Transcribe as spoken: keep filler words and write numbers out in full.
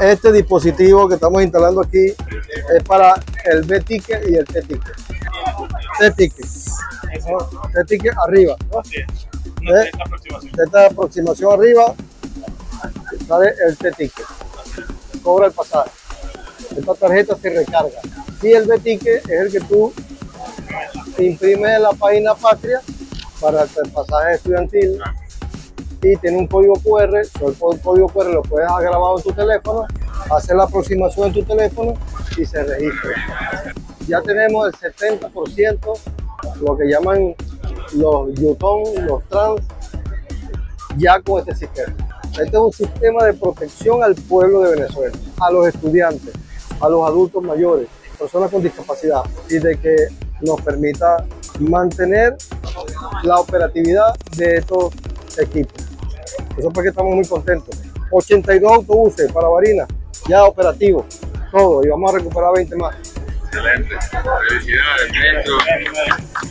Este dispositivo que estamos instalando aquí es para el veTicket y el T-Ticket. T-Ticket. T-Ticket arriba, ¿no? Sí. No, esta, aproximación. esta aproximación arriba sale el T-Ticket. Cobra el pasaje. Esta tarjeta se recarga. Y el veTicket es el que tú imprimes en la página Patria para el pasaje estudiantil. Y tiene un código cu erre, el código cu erre lo puedes haber grabado en tu teléfono, hacer la aproximación en tu teléfono y se registra. Ya tenemos el setenta por ciento, lo que llaman los Yutong, los trans, ya con este sistema. Este es un sistema de protección al pueblo de Venezuela, a los estudiantes, a los adultos mayores, personas con discapacidad, y de que nos permita mantener la operatividad de estos equipos. Eso es porque estamos muy contentos. ochenta y dos autobuses para Barinas, ya operativos, todo, y vamos a recuperar veinte más. Excelente. Felicidades, maestro.